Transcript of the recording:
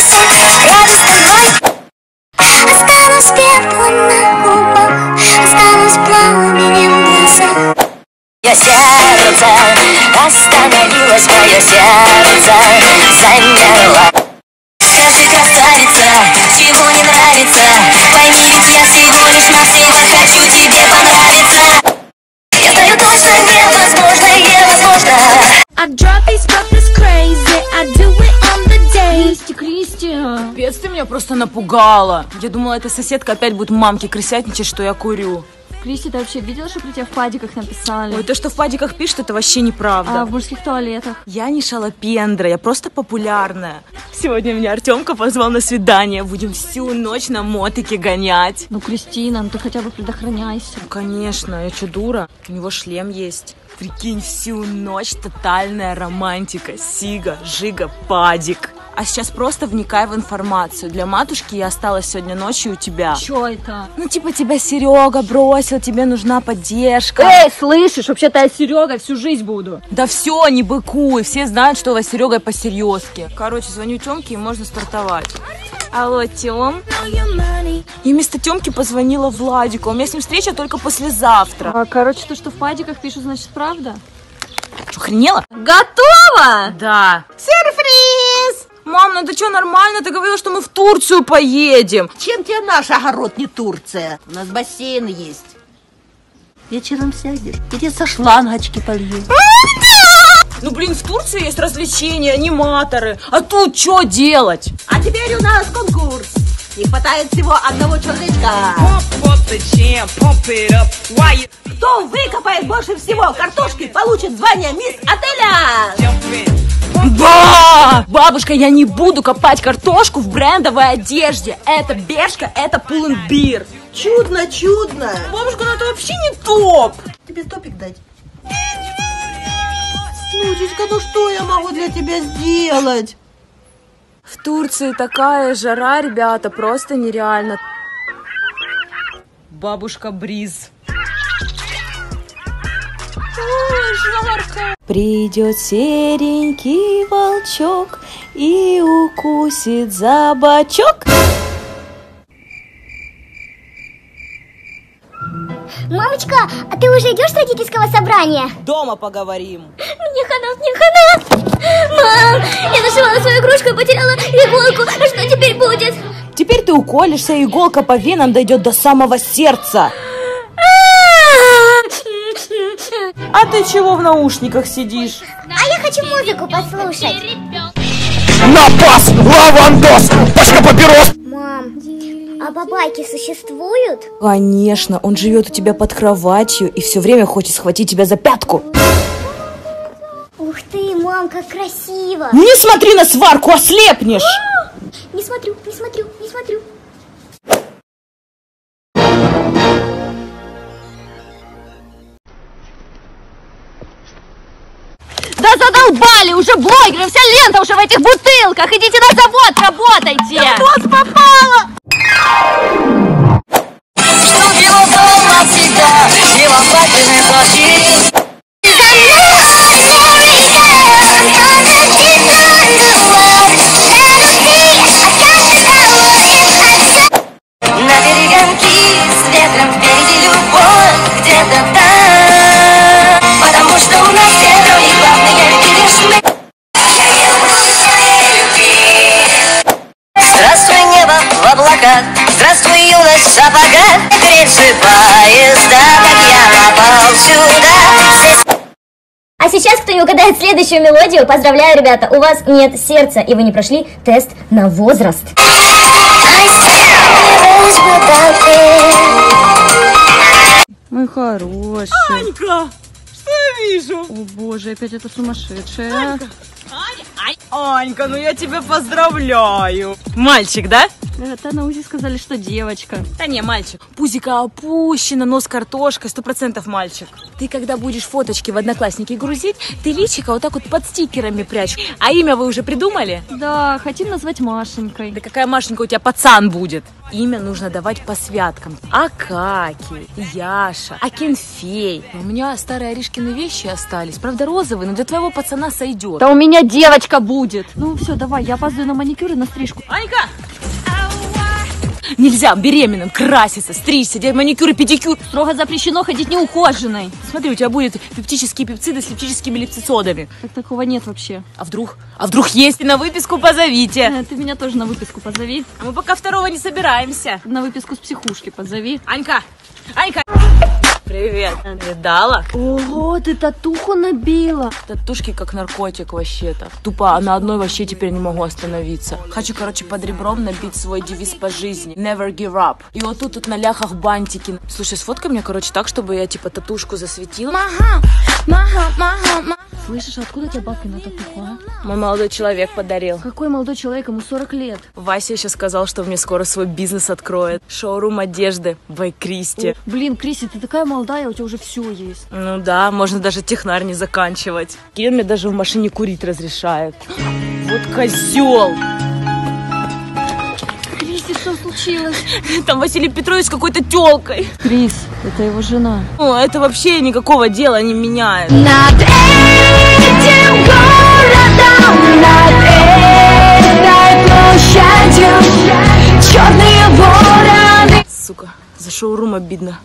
Сердце остановилось, мое сердце замерло. Скажи, красавица, чего не нравится? Пойми, ведь я всего лишь навсего хочу тебе понравиться. Я знаю точно, невозможно, невозможно. I drop these brothers crazy, I do it on the day. Кристи, пец, ты меня просто напугала. Я думала, эта соседка опять будет мамке крысятничать, что я курю. Кристи, ты вообще видела, что про тебя в падиках написали? Ой, то, что в падиках пишут, это вообще неправда. А в мужских туалетах? Я не шалопендра, я просто популярная. Сегодня меня Артемка позвал на свидание. Будем всю ночь на мотике гонять. Ну, Кристина, ну ты хотя бы предохраняйся. Ну, конечно, я что, дура? У него шлем есть. Прикинь, всю ночь тотальная романтика. Сига, жига, падик. А сейчас просто вникай в информацию. Для матушки я осталась сегодня ночью у тебя. Чё это? Ну типа тебя Серега бросил, тебе нужна поддержка. Эй, слышишь, вообще-то я с Серегой всю жизнь буду. Да все, не быкуй, все знают, что у вас с Серегой по-серьезке. Короче, звоню Тёмке и можно стартовать. Алло, Тём. Я вместо Тёмки позвонила Владику, у меня с ним встреча только послезавтра. А, короче, то, что в падиках пишут, значит правда? Что, охренела? Готово? Да. Сюрприз! Мам, ну ты что, нормально? Ты говорила, что мы в Турцию поедем. Чем тебе наш огород не Турция? У нас бассейн есть. Вечером сядешь, и тебе со шлангочки полью. Ну блин, в Турции есть развлечения, аниматоры. А тут что делать? А теперь у нас конкурс. Не хватает всего одного черничка. Кто выкопает больше всего картошки, получит звание мисс отеля. Да! Бабушка, я не буду копать картошку в брендовой одежде. Это Бершка, это Пулленбир. Чудно, чудно. Бабушка, ну это вообще не топ. Тебе топик дать? Сучечка, ну что я могу для тебя сделать? В Турции такая жара, ребята, просто нереально. Бабушка Бриз. Ой, жарко. Придет серенький волчок и укусит за бочок. Мамочка, а ты уже идешь с родительского собрания? Дома поговорим. Мне хана, мне хана. Мам, я нашивала свою игрушку и потеряла иголку. А что теперь будет? Теперь ты уколешься, и иголка по венам дойдет до самого сердца. А ты чего в наушниках сидишь? А я хочу музыку послушать. Напас, лавандос, пачка папирос. Мам, а бабайки существуют? Конечно, он живет у тебя под кроватью и все время хочет схватить тебя за пятку. Ух ты, мам, как красиво. Не смотри на сварку, ослепнешь. Не смотрю, не смотрю, не смотрю. Да задолбали, уже блогеры, вся лента уже в этих бутылках. Идите на завод, работайте. Я в нос попала. Чтоб его был навсегда, его папины платки. На береганке с ветром впереди любовь где-то там. Потому что у нас герой и главный великий лишь мы. Я не могу своей любви. Здравствуй, небо в облаках. Здравствуй, юность в сапогах. Гребши поезда, как я попал сюда. А сейчас, кто не угадает следующую мелодию, поздравляю, ребята, у вас нет сердца, и вы не прошли тест на возраст. Мой хороший. Анька, что я вижу? О боже, опять это сумасшедшая. Анька, Анька, ну я тебя поздравляю. Мальчик, да? Да, на УЗИ сказали, что девочка. Да не, мальчик. Пузика опущена, нос картошка, 100% мальчик. Ты когда будешь фоточки в Одноклассники грузить, ты личико вот так вот под стикерами прячь. А имя вы уже придумали? Да, хотим назвать Машенькой. Да какая Машенька, у тебя пацан будет. Имя нужно давать по святкам. Акакий, Яша, Акинфей. У меня старые Аришкины вещи остались. Правда, розовые, но для твоего пацана сойдет. Да у меня девочка будет. Ну все, давай, я опаздываю на маникюр и на стрижку. Анька! Нельзя беременным краситься, стричься, делать маникюр и педикюр. Строго запрещено ходить неухоженной. Смотри, у тебя будут пептические пепциды с лептическими лепцицодами. Так такого нет вообще. А вдруг есть? И на выписку позовите. Ты меня тоже на выписку позови. А мы пока второго не собираемся. На выписку с психушки позови. Анька! Анька! Привет. Видала? Ого, ты татуху набила. Татушки как наркотик вообще-то. Тупо на одной вообще теперь не могу остановиться. Хочу, короче, под ребром набить свой девиз по жизни. Never give up. И вот тут на ляхах бантики. Слушай, сфоткай мне, короче, так, чтобы я типа татушку засветила. Слышишь, откуда тебе бабки на татуху, а? Мой молодой человек подарил. Какой молодой человек? Ему 40 лет. Вася еще сказал, что мне скоро свой бизнес откроет. Шоурум одежды by Кристи. Блин, Кристи, ты такая молодая. Да, у тебя уже все есть. Ну да, можно даже технарь не заканчивать. Кирилл мне даже в машине курить разрешает. Вот козел! Криси, что случилось? Там Василий Петрович с какой-то телкой. Крис, это его жена. Ну, это вообще никакого дела не меняет. Над этим городом, над этой площадью черные вороны. Сука, за шоурум обидно.